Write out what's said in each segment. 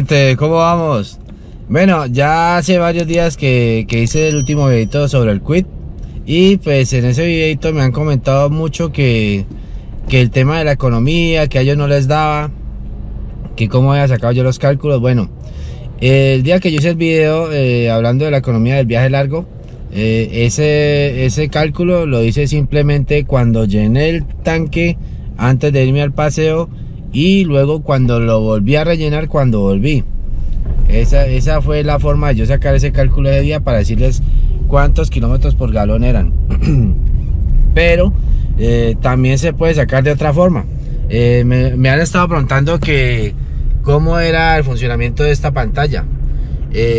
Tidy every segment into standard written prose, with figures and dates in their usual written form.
gente, ¿cómo vamos? Bueno, ya hace varios días que hice el último videito sobre el Kwid. Y pues en ese videito me han comentado mucho que el tema de la economía, que a ellos no les daba, que cómo había sacado yo los cálculos. Bueno, el día que yo hice el video hablando de la economía del viaje largo, ese cálculo lo hice simplemente cuando llené el tanque antes de irme al paseo y luego cuando lo volví a rellenar cuando volví. Esa fue la forma de yo sacar ese cálculo de día para decirles cuántos kilómetros por galón eran. Pero también se puede sacar de otra forma. Me han estado preguntando que cómo era el funcionamiento de esta pantalla.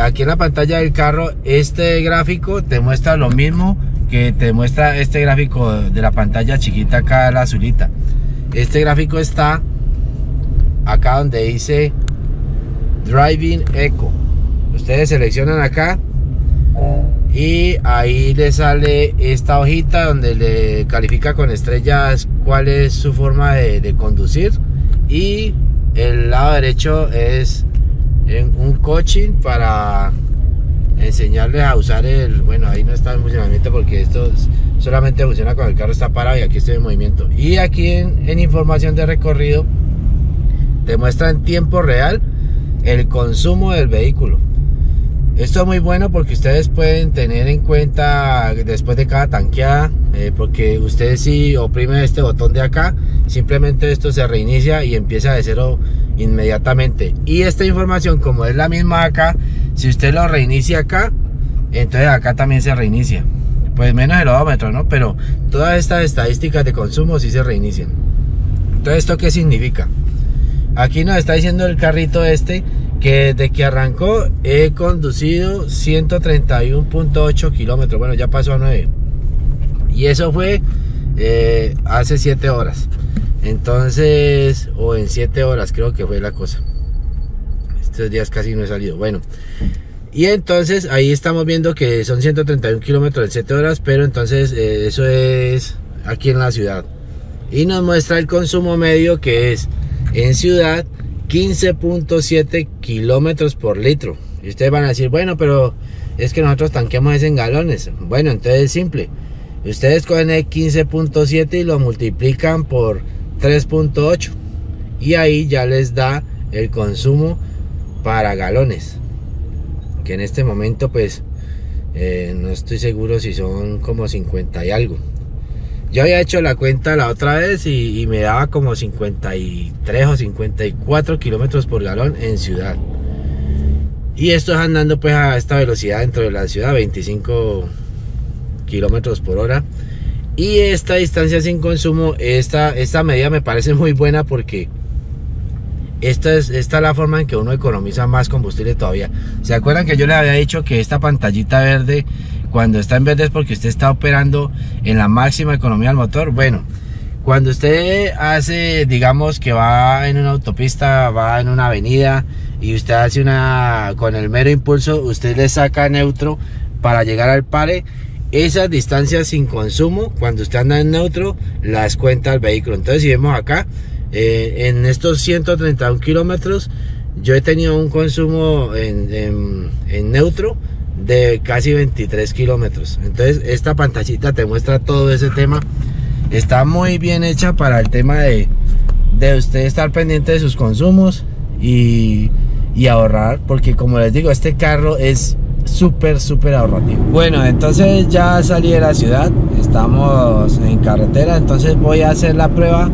Aquí en la pantalla del carro, este gráfico te muestra lo mismo que te muestra este gráfico de la pantalla chiquita acá, la azulita. Este gráfico está acá donde dice Driving Eco. Ustedes seleccionan acá y ahí le sale esta hojita donde le califica con estrellas cuál es su forma de conducir, y el lado derecho es un coaching para enseñarles a usar el... Bueno, ahí no está en funcionamiento porque esto solamente funciona cuando el carro está parado, y aquí estoy en movimiento. Y aquí en información de recorrido te muestra en tiempo real el consumo del vehículo. Esto es muy bueno porque ustedes pueden tener en cuenta después de cada tanqueada, porque ustedes si oprimen este botón de acá, simplemente esto se reinicia y empieza de cero inmediatamente. Y esta información, como es la misma acá, si usted lo reinicia acá, entonces acá también se reinicia. Pues menos el odómetro, ¿no? Pero todas estas estadísticas de consumo sí se reinician. Entonces, ¿esto qué significa? Aquí nos está diciendo el carrito este que desde que arrancó he conducido 131.8 kilómetros. Bueno, ya pasó a 9. Y eso fue hace 7 horas. Entonces, o en 7 horas creo que fue la cosa. Estos días casi no he salido. Bueno, y entonces ahí estamos viendo que son 131 kilómetros en 7 horas. Pero entonces eso es aquí en la ciudad. Y nos muestra el consumo medio, que es en ciudad 15.7 kilómetros por litro. Y ustedes van a decir, bueno, pero es que nosotros tanqueamos es en galones. Bueno, entonces es simple. Ustedes cogen el 15.7 y lo multiplican por 3.8, y ahí ya les da el consumo para galones, que en este momento pues no estoy seguro si son como 50 y algo. Yo había hecho la cuenta la otra vez y me daba como 53 o 54 kilómetros por galón en ciudad. Y esto es andando pues a esta velocidad dentro de la ciudad, 25 kilómetros por hora. Y esta distancia sin consumo, esta medida me parece muy buena porque esta es la forma en que uno economiza más combustible todavía. ¿Se acuerdan que yo les había dicho que esta pantallita verde, cuando está en verde, es porque usted está operando en la máxima economía del motor? Bueno, cuando usted hace, digamos que va en una autopista, va en una avenida, y usted hace con el mero impulso, usted le saca neutro para llegar al pare. Esas distancias sin consumo, cuando usted anda en neutro, las cuenta el vehículo. Entonces, si vemos acá, en estos 131 kilómetros, yo he tenido un consumo en neutro de casi 23 kilómetros. Entonces esta pantallita te muestra todo ese tema. Está muy bien hecha para el tema de usted estar pendiente de sus consumos y ahorrar, porque como les digo, este carro es súper ahorrativo. Bueno, entonces ya salí de la ciudad, estamos en carretera, entonces voy a hacer la prueba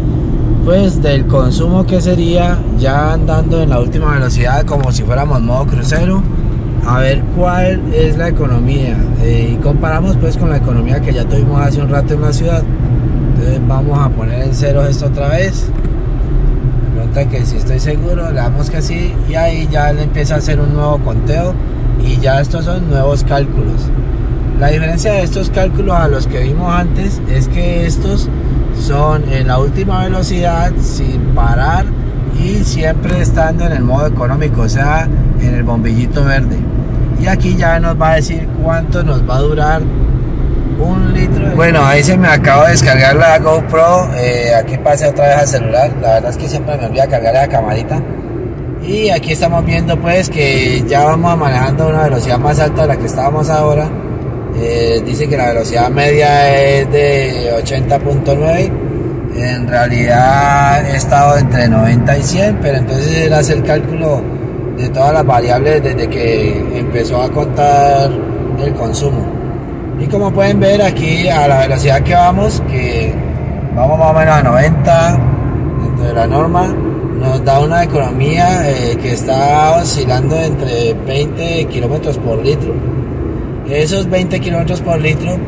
pues del consumo que sería ya andando en la última velocidad, como si fuéramos modo crucero, a ver cuál es la economía, y comparamos pues con la economía que ya tuvimos hace un rato en la ciudad. Entonces vamos a poner en cero esto otra vez. Me pregunta que si estoy seguro, le damos que sí, y ahí ya le empieza a hacer un nuevo conteo, y ya estos son nuevos cálculos. La diferencia de estos cálculos a los que vimos antes es que estos son en la última velocidad sin parar y siempre estando en el modo económico, o sea, en el bombillito verde. Y aquí ya nos va a decir cuánto nos va a durar un litro de... Bueno, ahí se me acabó de descargar la GoPro. Aquí pasé otra vez al celular. La verdad es que siempre me olvida cargar la camarita. Y aquí estamos viendo pues que ya vamos manejando a una velocidad más alta de la que estábamos ahora. Dice que la velocidad media es de 80.9. En realidad he estado entre 90 y 100, pero entonces él hace el cálculo de todas las variables desde que empezó a contar el consumo. Y como pueden ver aquí, a la velocidad que vamos, más o menos a 90 dentro de la norma, nos da una economía que está oscilando entre 20 kilómetros por litro. Esos 20 kilómetros por litro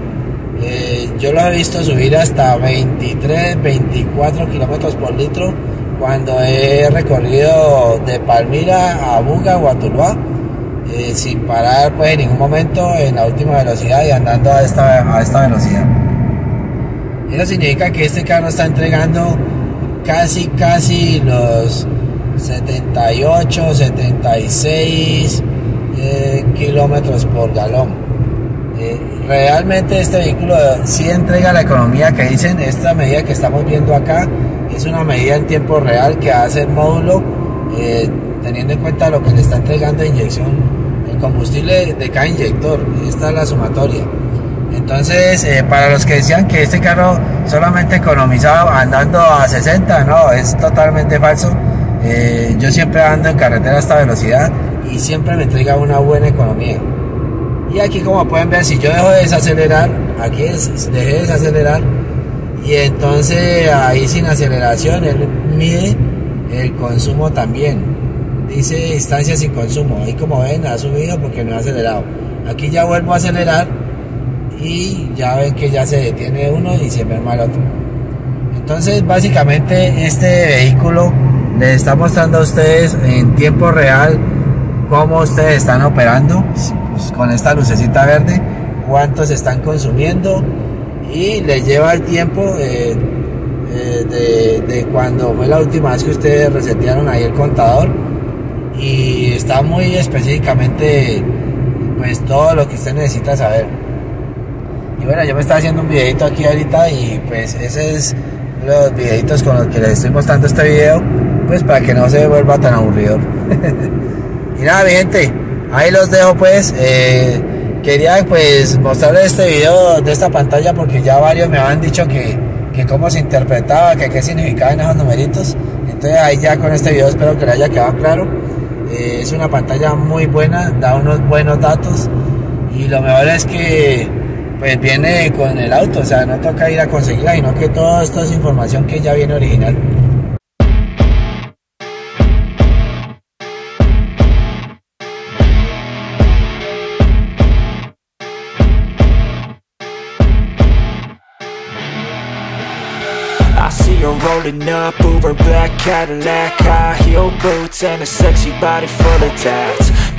yo lo he visto subir hasta 23, 24 kilómetros por litro cuando he recorrido de Palmira a Buga, Guatulúa, sin parar pues en ningún momento en la última velocidad y andando a esta velocidad. Eso significa que este carro está entregando casi los 78, 76 kilómetros por galón. Realmente este vehículo sí entrega la economía que dicen. Esta medida que estamos viendo acá es una medida en tiempo real que hace el módulo, teniendo en cuenta lo que le está entregando de inyección, el combustible de cada inyector. Esta es la sumatoria. Entonces, para los que decían que este carro solamente economizaba andando a 60, no, es totalmente falso. Yo siempre ando en carretera a esta velocidad y siempre me entrega una buena economía. Y aquí, como pueden ver, si yo dejo de desacelerar, aquí dejé de desacelerar, y entonces ahí sin aceleración él mide el consumo también. Dice distancia sin consumo. Ahí, como ven, ha subido porque no ha acelerado. Aquí ya vuelvo a acelerar y ya ven que ya se detiene uno y se merma el otro. Entonces básicamente este vehículo les está mostrando a ustedes en tiempo real cómo ustedes están operando, pues, con esta lucecita verde, cuántos están consumiendo, y les lleva el tiempo de cuando fue la última vez que ustedes resetearon ahí el contador, y está muy específicamente pues todo lo que usted necesita saber. Y bueno, yo me estaba haciendo un videito aquí ahorita, y pues ese es los videitos con los que les estoy mostrando este video, pues para que no se vuelva tan aburrido. Y nada, mi gente, ahí los dejo pues. Quería pues mostrarles este video de esta pantalla porque ya varios me han dicho que cómo se interpretaba, que qué significaban esos numeritos. Entonces ahí ya con este video espero que les haya quedado claro. Es una pantalla muy buena, da unos buenos datos, y lo mejor es que pues viene con el auto, o sea, no toca ir a conseguirla, sino que toda esta es información que ya viene original. I see her rolling up, Uber black Cadillac, high heel boots and a sexy body full of tats.